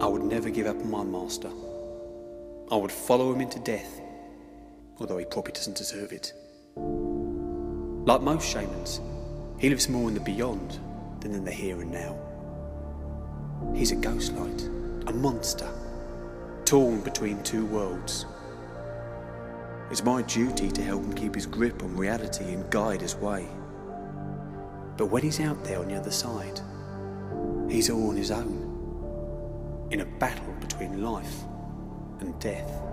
I would never give up on my master. I would follow him into death, although he probably doesn't deserve it. Like most shamans, he lives more in the beyond than in the here and now. He's a ghostlight, a monster, torn between two worlds. It's my duty to help him keep his grip on reality and guide his way. But when he's out there on the other side, he's all on his own, in a battle between life and death.